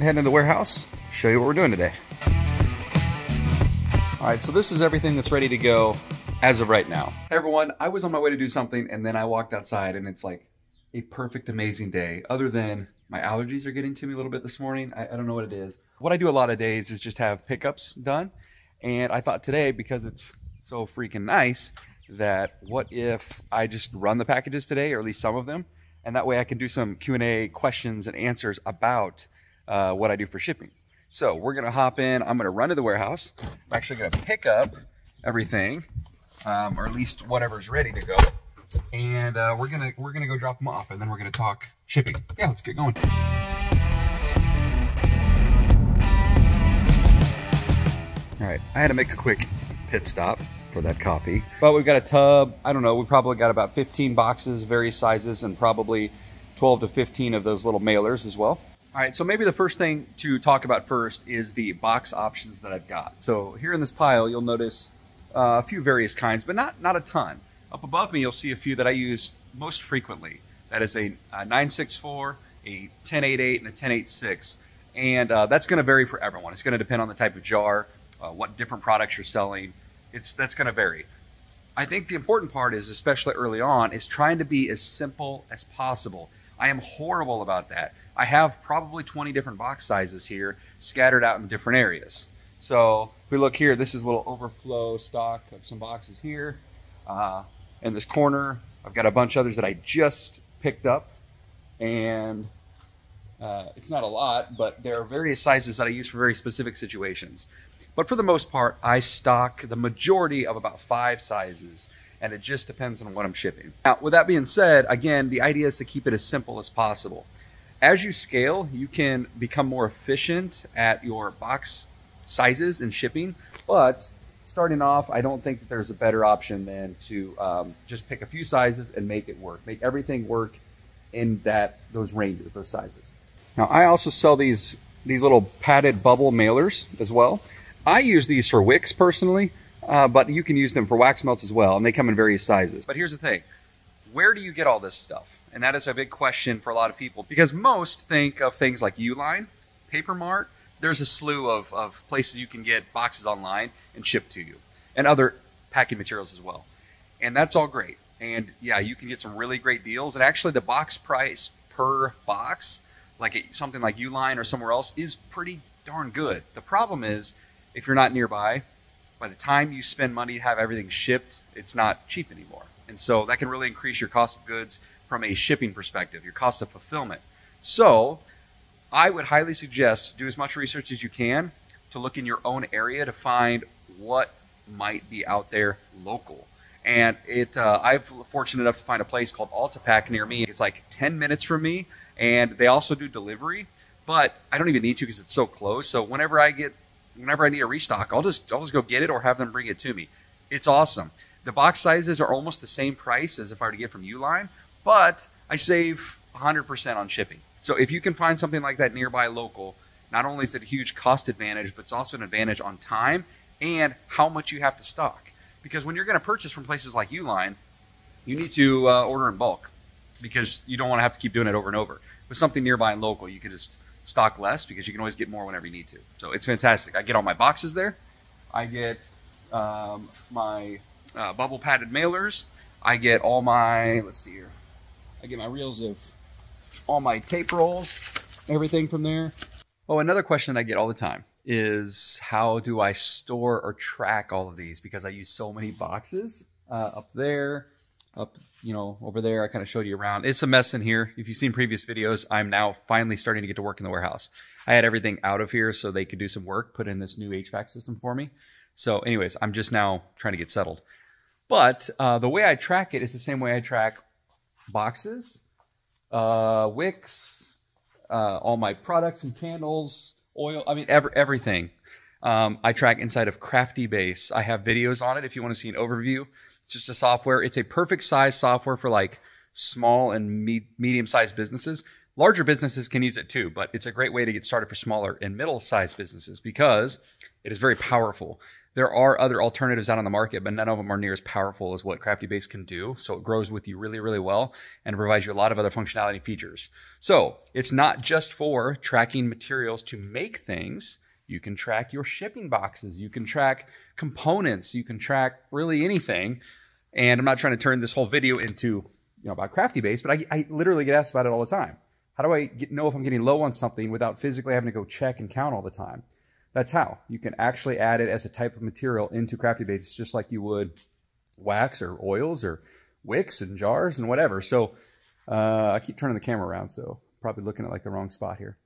and head into the warehouse, show you what we're doing today. All right, so this is everything that's ready to go as of right now. Hey everyone, I was on my way to do something and then I walked outside and it's like a perfect, amazing day, other than my allergies are getting to me a little bit this morning. I don't know what it is. What I do a lot of days is just have pickups done. And I thought today, because it's so freaking nice, that what if I just run the packages today, or at least some of them, and that way I can do some Q&A questions and answers about what I do for shipping. So we're gonna hop in, I'm gonna run to the warehouse. I'm actually gonna pick up everything, or at least whatever's ready to go. And we're gonna go drop them off and then we're gonna talk shipping. Yeah, let's get going. All right, I had to make a quick pit stop for that coffee. But we've got a tub, I don't know, we probably got about 15 boxes, various sizes, and probably 12 to 15 of those little mailers as well. All right, so maybe the first thing to talk about first is the box options that I've got. So here in this pile, you'll notice a few various kinds, but not a ton. Up above me, you'll see a few that I use most frequently. That is a 964, a 1088, and a 1086. And that's gonna vary for everyone. It's gonna depend on the type of jar, what different products you're selling. That's gonna vary. I think the important part is, especially early on, is trying to be as simple as possible. I am horrible about that. I have probably 20 different box sizes here scattered out in different areas. So if we look here, this is a little overflow stock of some boxes here. In this corner, I've got a bunch others that I just picked up, and it's not a lot, but there are various sizes that I use for very specific situations. But for the most part, I stock the majority of about 5 sizes, and it just depends on what I'm shipping. Now, with that being said, again, the idea is to keep it as simple as possible. As you scale, you can become more efficient at your box sizes and shipping, but starting off, I don't think that there's a better option than to just pick a few sizes and make it work. Make everything work in those ranges, those sizes. Now, I also sell these little padded bubble mailers as well. I use these for wicks personally, but you can use them for wax melts as well, and they come in various sizes. But here's the thing, where do you get all this stuff? And that is a big question for a lot of people, because most think of things like Uline, Paper Mart. There's a slew of places you can get boxes online and shipped to you, and other packing materials as well. And that's all great. And yeah, you can get some really great deals. And actually the box price per box, like something like Uline or somewhere else, is pretty darn good. The problem is, if you're not nearby, by the time you spend money to have everything shipped, it's not cheap anymore. And so that can really increase your cost of goods from a shipping perspective, your cost of fulfillment. So I would highly suggest do as much research as you can to look in your own area to find what might be out there local. And I'm fortunate enough to find a place called Altapack near me. It's like 10 minutes from me, and they also do delivery, but I don't even need to because it's so close. So whenever I need a restock, I'll just go get it or have them bring it to me. It's awesome. The box sizes are almost the same price as if I were to get from Uline, but I save 100% on shipping. So if you can find something like that nearby local, not only is it a huge cost advantage, but it's also an advantage on time and how much you have to stock. Because when you're going to purchase from places like Uline, you need to order in bulk because you don't want to have to keep doing it over and over. With something nearby and local, you can just stock less because you can always get more whenever you need to. So it's fantastic. I get all my boxes there. I get my bubble padded mailers. I get all my, let's see here. I get my reels of all my tape rolls, everything from there. Oh, another question I get all the time is how do I store or track all of these? Because I use so many boxes up there, up, you know, over there. I kind of showed you around. It's a mess in here. If you've seen previous videos, I'm now finally starting to get to work in the warehouse. I had everything out of here so they could do some work, put in this new HVAC system for me. So anyways, I'm just now trying to get settled. But the way I track it is the same way I track boxes, wicks, all my products and candles, oil, I mean, everything. I track inside of CraftyBase. I have videos on it if you want to see an overview. It's just a software. It's a perfect size software for like small and medium-sized businesses. Larger businesses can use it too, but it's a great way to get started for smaller and middle-sized businesses because it is very powerful. There are other alternatives out on the market, but none of them are near as powerful as what CraftyBase can do. So it grows with you really, really well and provides you a lot of other functionality and features. So it's not just for tracking materials to make things. You can track your shipping boxes. You can track components. You can track really anything. And I'm not trying to turn this whole video into, about CraftyBase, but I literally get asked about it all the time. How do I know if I'm getting low on something without physically having to go check and count all the time? That's how. You can actually add it as a type of material into CraftyBase, just like you would wax or oils or wicks and jars and whatever. So I keep turning the camera around, so probably looking at like the wrong spot here.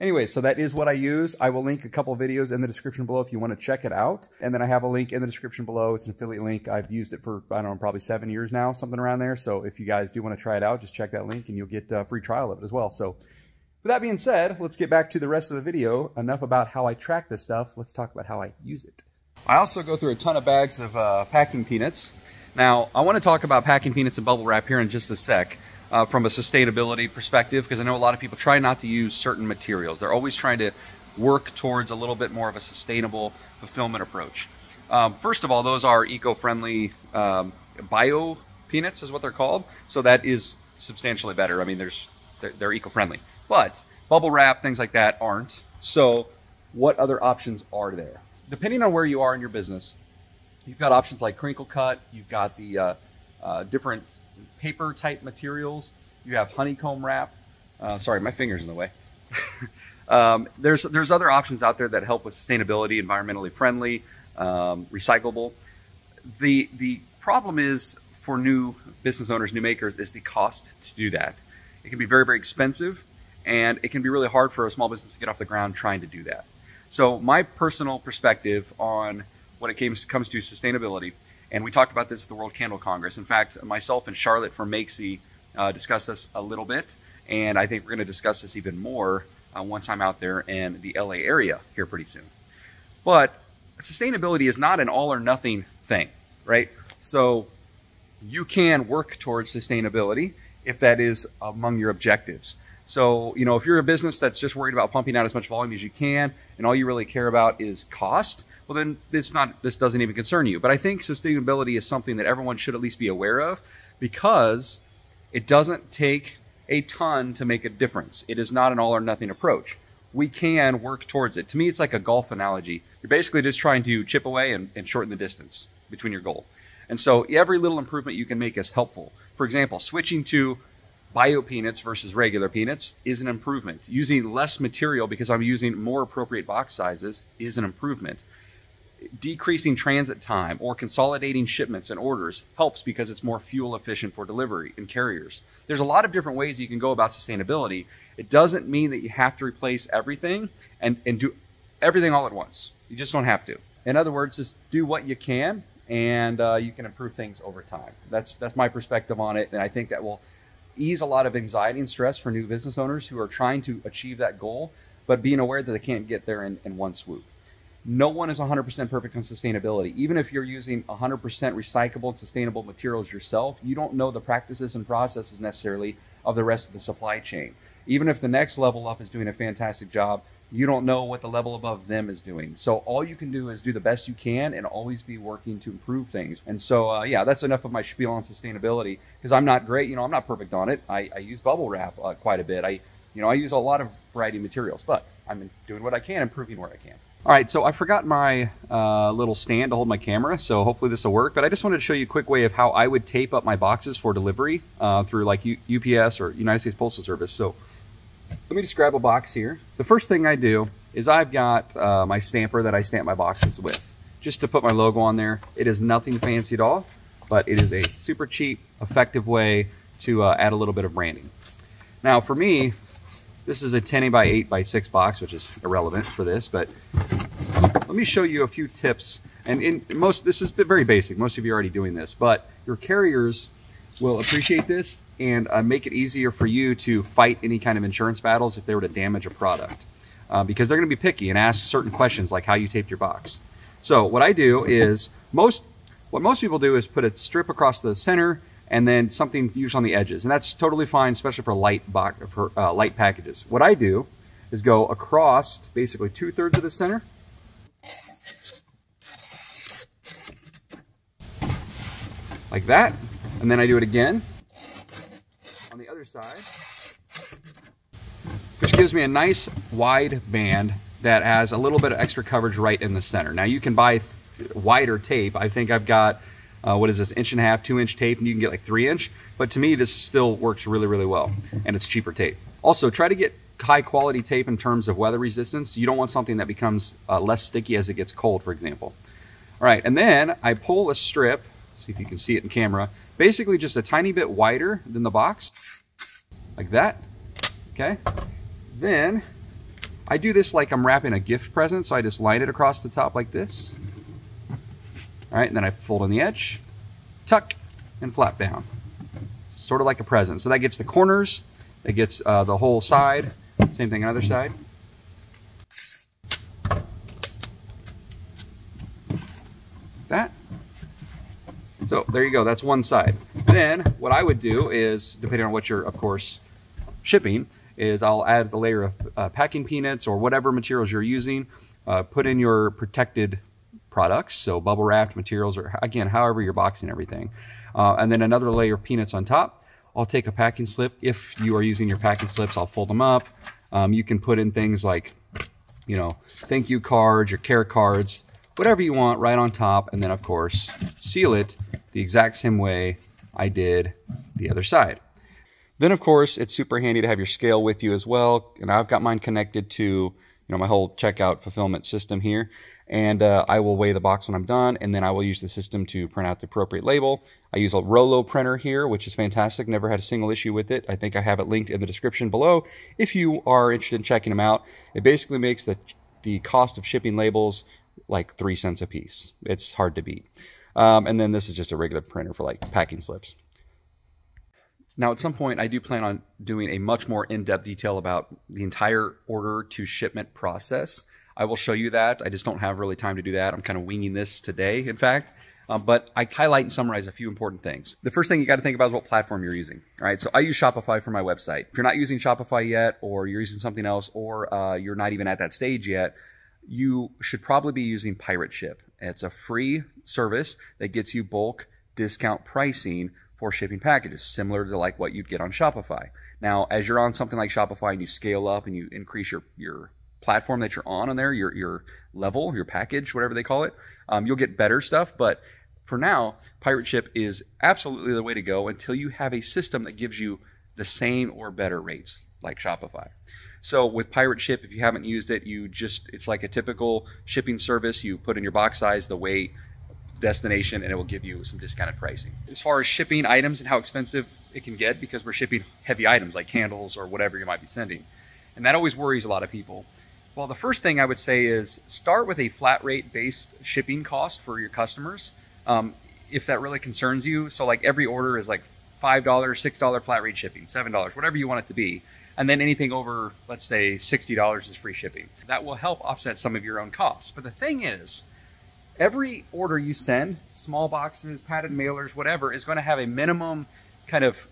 Anyway, so that is what I use. I will link a couple videos in the description below if you want to check it out. And then I have a link in the description below. It's an affiliate link. I've used it for, probably 7 years now, something around there. So if you guys do want to try it out, just check that link and you'll get a free trial of it as well. So with that being said, let's get back to the rest of the video. Enough about how I track this stuff. Let's talk about how I use it. I also go through a ton of bags of packing peanuts. Now, I want to talk about packing peanuts and bubble wrap here in just a sec. From a sustainability perspective, because I know a lot of people try not to use certain materials. They're always trying to work towards a little bit more of a sustainable fulfillment approach. First of all, those are eco-friendly bio peanuts is what they're called. So that is substantially better. I mean, they're eco-friendly, but bubble wrap, things like that aren't. So what other options are there? Depending on where you are in your business, you've got options like crinkle cut, you've got the different paper type materials. You have honeycomb wrap. Sorry, my finger's in the way. There's other options out there that help with sustainability, environmentally friendly, recyclable. The problem is for new business owners, new makers, is the cost to do that. It can be very, very expensive, and it can be really hard for a small business to get off the ground trying to do that. So my personal perspective on when it comes to sustainability, and we talked about this at the World Candle Congress. In fact, myself and Charlotte from Makesy discussed this a little bit, and I think we're going to discuss this even more once I'm out there in the LA area here pretty soon. But sustainability is not an all or nothing thing, right? So you can work towards sustainability if that is among your objectives. So, if you're a business that's just worried about pumping out as much volume as you can and all you really care about is cost, well, then this doesn't even concern you. But I think sustainability is something that everyone should at least be aware of because it doesn't take a ton to make a difference. It is not an all or nothing approach. We can work towards it. To me, it's like a golf analogy. You're basically just trying to chip away and shorten the distance between your goal. And so every little improvement you can make is helpful. For example, switching to bio peanuts versus regular peanuts is an improvement. Using less material because I'm using more appropriate box sizes is an improvement. Decreasing transit time or consolidating shipments and orders helps because it's more fuel efficient for delivery and carriers. There's a lot of different ways you can go about sustainability. It doesn't mean that you have to replace everything and do everything all at once. You just don't have to. In other words, just do what you can and you can improve things over time. That's my perspective on it, and I think that will ease a lot of anxiety and stress for new business owners who are trying to achieve that goal, but being aware that they can't get there in one swoop. No one is 100% perfect on sustainability. Even if you're using 100% recyclable and sustainable materials yourself, you don't know the practices and processes necessarily of the rest of the supply chain. Even if the next level up is doing a fantastic job, you don't know what the level above them is doing. So all you can do is do the best you can and always be working to improve things. And so, yeah, that's enough of my spiel on sustainability because I'm not great. I'm not perfect on it. I use bubble wrap quite a bit. I use a lot of variety of materials, but I'm doing what I can, improving where I can. All right, so I forgot my little stand to hold my camera, so hopefully this will work. But I just wanted to show you a quick way of how I would tape up my boxes for delivery through like UPS or United States Postal Service. So let me just grab a box here. The first thing I do is I've got my stamper that I stamp my boxes with, just to put my logo on there. It is nothing fancy at all, but it is a super cheap, effective way to add a little bit of branding. Now for me, this is a 10" by 8" by 6" box, which is irrelevant for this, but let me show you a few tips. And this is very basic. Most of you are already doing this, but your carriers will appreciate this and make it easier for you to fight any kind of insurance battles if they were to damage a product, because they're going to be picky and ask certain questions like how you taped your box. So what I do is what most people do is put a strip across the center and then something usually on the edges. And that's totally fine, especially for light packages. What I do is go across basically 2/3 of the center. Like that. And then I do it again on the other side, which gives me a nice wide band that has a little bit of extra coverage right in the center. Now you can buy wider tape. I think I've got, what is this, 1.5–2 inch tape, and you can get like 3 inch. But to me, this still works really, really well, and it's cheaper tape. Also, try to get high quality tape in terms of weather resistance. You don't want something that becomes less sticky as it gets cold, for example. All right, and then I pull a strip, see if you can see it in camera, basically just a tiny bit wider than the box, like that, okay? Then I do this like I'm wrapping a gift present, so I just line it across the top like this. All right, and then I fold on the edge, tuck, and flap down, sort of like a present. So that gets the corners, it gets the whole side, same thing on the other side. That. So there you go, that's one side. Then what I would do is, depending on what you're, of course, shipping, is I'll add a layer of packing peanuts or whatever materials you're using, put in your protected products, so bubble wrapped materials, or again, however you're boxing everything. And then another layer of peanuts on top. I'll take a packing slip. If you are using your packing slips, I'll fold them up. You can put in things like, you know, thank you cards, your care cards, whatever you want right on top, and then of course, seal it the exact same way I did the other side. Then of course, it's super handy to have your scale with you as well. And I've got mine connected to, you know, my whole checkout fulfillment system here. And I will weigh the box when I'm done, and then I will use the system to print out the appropriate label. I use a Rollo printer here, which is fantastic. Never had a single issue with it. I think I have it linked in the description below if you are interested in checking them out. It basically makes the cost of shipping labels like 3 cents a piece. It's hard to beat. And then this is just a regular printer for like packing slips. Now at some point I do plan on doing a much more in-depth detail about the entire order to shipment process. I will show you that. I just don't have really time to do that. I'm kind of winging this today, in fact. But I highlight and summarize a few important things. The first thing you got to think about is what platform you're using. All right, so I use Shopify for my website. If you're not using Shopify yet, or you're using something else, or you're not even at that stage yet, you should probably be using Pirate Ship. It's a free service that gets you bulk discount pricing for shipping packages, similar to like what you'd get on Shopify. Now, as you're on something like Shopify and you scale up and you increase your platform that you're on there, your level, your package, whatever they call it, you'll get better stuff. But for now, Pirate Ship is absolutely the way to go until you have a system that gives you the same or better rates like Shopify. So with Pirate Ship, if you haven't used it, it's like a typical shipping service. You put in your box size, the weight, destination, and it will give you some discounted pricing. As far as shipping items and how expensive it can get, because we're shipping heavy items like candles or whatever you might be sending. And that always worries a lot of people. Well, the first thing I would say is start with a flat rate based shipping cost for your customers, if that really concerns you. So like every order is like $5, $6 flat rate shipping, $7, whatever you want it to be. And then anything over, let's say, $60 is free shipping. That will help offset some of your own costs. But the thing is, every order you send, small boxes, padded mailers, whatever, is going to have a minimum kind of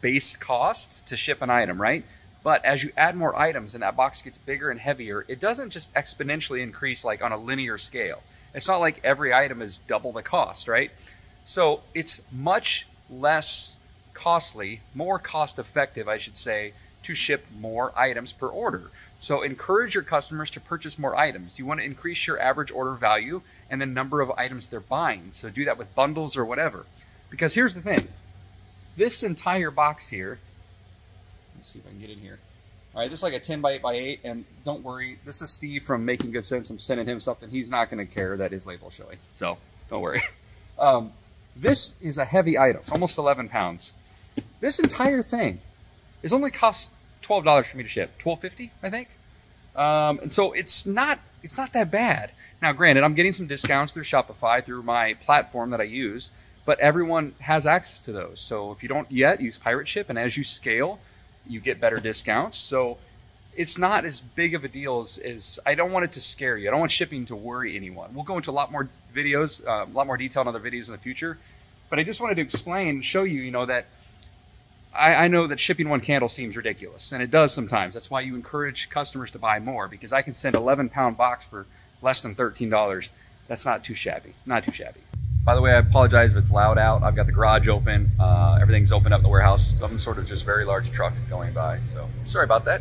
base cost to ship an item, right? But as you add more items and that box gets bigger and heavier, it doesn't just exponentially increase like on a linear scale. It's not like every item is double the cost, right? So it's much less costly, more cost effective, I should say, to ship more items per order. So encourage your customers to purchase more items. You want to increase your average order value and the number of items they're buying. So do that with bundles or whatever. Because here's the thing, this entire box here, let's see if I can get in here. All right, this is like a 10 by 8 by 8, and don't worry, this is Steve from Making Good Sense. I'm sending him something. He's not gonna care that his label's showing, so don't worry. This is a heavy item, it's almost 11 pounds. This entire thing is only cost $12 for me to ship, $12.50, I think. And so it's not that bad. Now, granted, I'm getting some discounts through Shopify, through my platform that I use, but everyone has access to those. So if you don't yet, use Pirate Ship, and as you scale, you get better discounts. So it's not as big of a deal as I don't want it to scare you. I don't want shipping to worry anyone. We'll go into a lot more detail in other videos in the future. But I just wanted to explain, show you, you know, that I know that shipping one candle seems ridiculous, and it does sometimes. That's why you encourage customers to buy more, because I can send an 11-pound box for less than $13. That's not too shabby, not too shabby. By the way, I apologize if it's loud out. I've got the garage open. Everything's open up in the warehouse. Some sort of just very large truck going by, so sorry about that.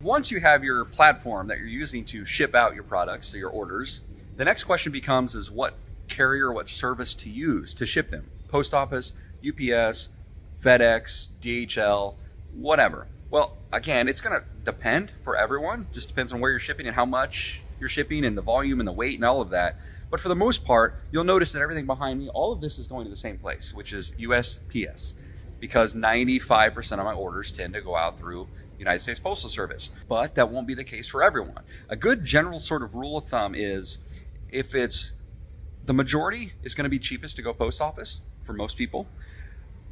Once you have your platform that you're using to ship out your products, so your orders, the next question becomes is what carrier, what service to use to ship them. Post office, UPS, FedEx, DHL, whatever. Well, again, it's gonna depend for everyone. Just depends on where you're shipping and how much you're shipping and the volume and the weight and all of that. But for the most part, you'll notice that everything behind me, all of this is going to the same place, which is USPS, because 95% of my orders tend to go out through United States Postal Service. But that won't be the case for everyone. A good general sort of rule of thumb is if it's the majority is gonna be cheapest to go post office for most people.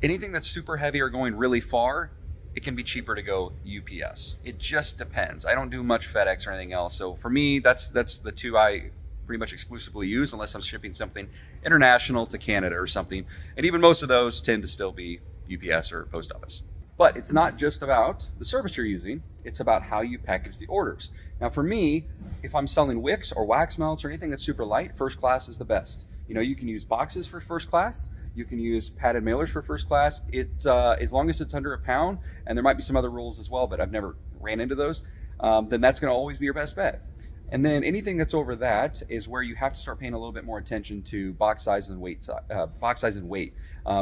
Anything that's super heavy or going really far, it can be cheaper to go UPS. It just depends. I don't do much FedEx or anything else. So for me, that's the two I pretty much exclusively use unless I'm shipping something international to Canada or something. And even most of those tend to still be UPS or post office. But it's not just about the service you're using, it's about how you package the orders. Now for me, if I'm selling wicks or wax melts or anything that's super light, first class is the best. You know, you can use boxes for first class, you can use padded mailers for first class. It's as long as it's under a pound, and there might be some other rules as well, but I've never ran into those, then that's gonna always be your best bet. And then anything that's over that is where you have to start paying a little bit more attention to box size and weight,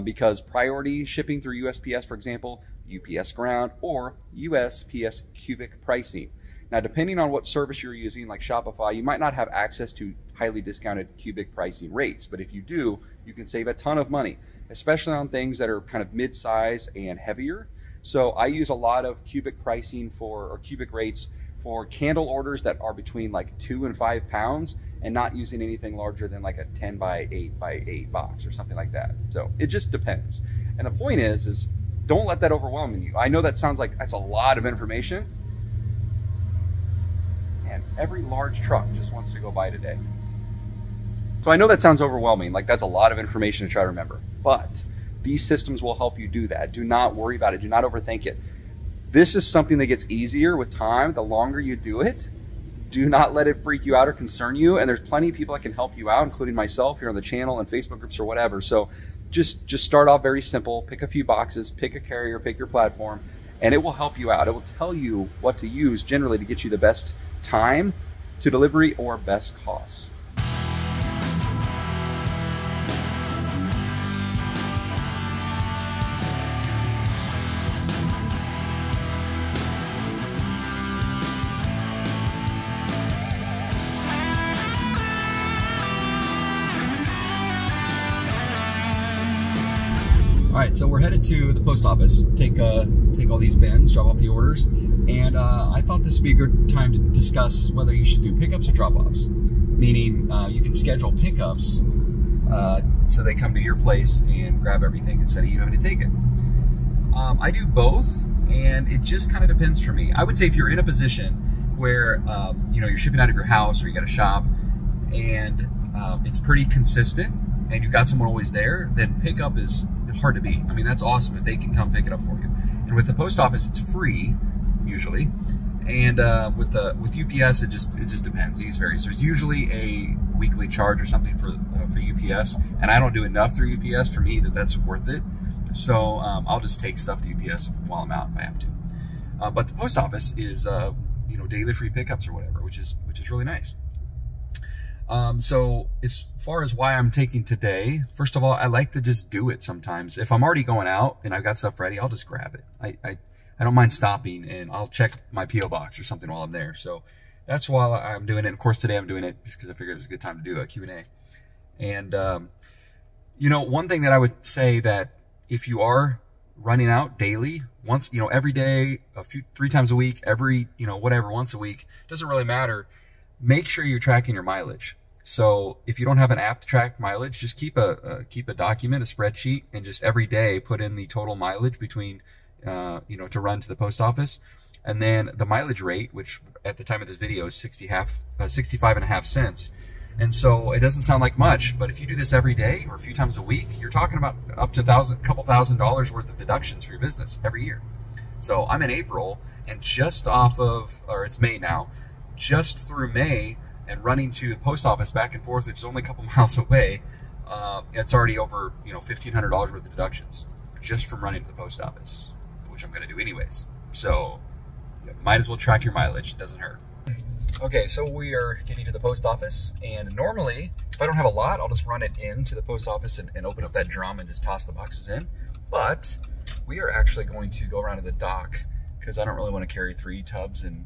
because priority shipping through USPS, for example, UPS ground or USPS cubic pricing. Now, depending on what service you're using, like Shopify, you might not have access to highly discounted cubic pricing rates, but if you do, you can save a ton of money, especially on things that are kind of mid-size and heavier. So I use a lot of cubic pricing for, or cubic rates for candle orders that are between like 2 and 5 pounds, and not using anything larger than like a 10 by 8 by 8 box or something like that. So it just depends. And the point is don't let that overwhelm you. I know that sounds like that's a lot of information, and every large truck just wants to go by today. So I know that sounds overwhelming, like that's a lot of information to try to remember, but these systems will help you do that. Do not worry about it, do not overthink it. This is something that gets easier with time, the longer you do it. Do not let it freak you out or concern you. And there's plenty of people that can help you out, including myself here on the channel and Facebook groups or whatever. So just start off very simple, pick a few boxes, pick a carrier, pick your platform, and it will help you out. It will tell you what to use generally to get you the best time to delivery or best costs. So we're headed to the post office, take all these bins, drop off the orders, and I thought this would be a good time to discuss whether you should do pickups or drop-offs, meaning you can schedule pickups so they come to your place and grab everything instead of you having to take it. I do both, and it just kind of depends for me. I would say if you're in a position where you know, you're shipping out of your house or you got a shop and it's pretty consistent and you've got someone always there, then pickup is hard to beat. I mean, that's awesome if they can come pick it up for you. And with the post office, it's free usually, and with UPS, it just depends. These varies. There's usually a weekly charge or something for UPS, and I don't do enough through UPS for me that that's worth it. So I'll just take stuff to UPS while I'm out if I have to. But the post office is you know, daily free pickups or whatever, which is really nice. So as far as why I'm taking today, first of all, I like to just do it sometimes. If I'm already going out and I've got stuff ready, I'll just grab it. I don't mind stopping, and I'll check my P.O. box or something while I'm there. So that's why I'm doing it. Of course, today I'm doing it just because I figured it was a good time to do a Q&A. And, you know, one thing that I would say that if you are running out daily, once, you know, every day, three times a week, every, you know, whatever, once a week, doesn't really matter. Make sure you're tracking your mileage. So if you don't have an app to track mileage, just keep a document, a spreadsheet, and just every day put in the total mileage between, you know, to run to the post office. And then the mileage rate, which at the time of this video is 65 and a half cents. And so it doesn't sound like much, but if you do this every day or a few times a week, you're talking about up to a couple thousand dollars worth of deductions for your business every year. So I'm in April, and just off of, or it's May now, just through May and running to the post office back and forth, which is only a couple miles away, it's already over, you know, $1,500 worth of deductions just from running to the post office, which I'm going to do anyways. So you might as well track your mileage. It doesn't hurt. Okay, so we are getting to the post office, and normally, if I don't have a lot, I'll just run it into the post office and open up that drum and just toss the boxes in. But we are actually going to go around to the dock because I don't really want to carry 3 tubs and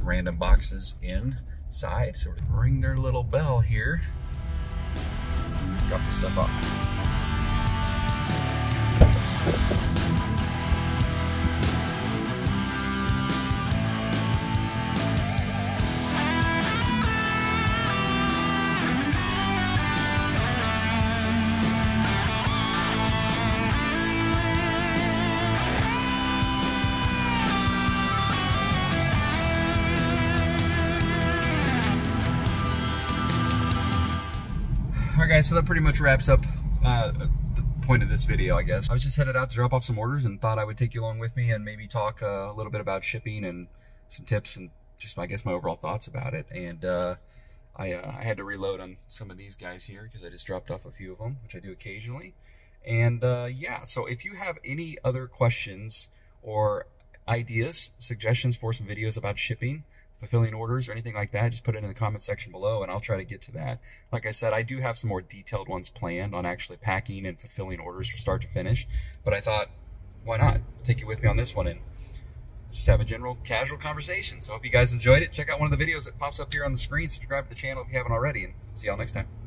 random boxes inside. So we're going to ring their little bell here. Drop this stuff off. So that pretty much wraps up the point of this video, I guess. I was just headed out to drop off some orders and thought I would take you along with me and maybe talk a little bit about shipping and some tips and just, I guess, my overall thoughts about it. And I had to reload on some of these guys here because I just dropped off a few of them, which I do occasionally. And yeah, so if you have any other questions or ideas, suggestions for some videos about shipping, fulfilling orders or anything like that, just put it in the comment section below and I'll try to get to that. Like I said, I do have some more detailed ones planned on actually packing and fulfilling orders from start to finish, but I thought, why not take you with me on this one and just have a general casual conversation. So I hope you guys enjoyed it. Check out one of the videos that pops up here on the screen. Subscribe to the channel if you haven't already, and see y'all next time.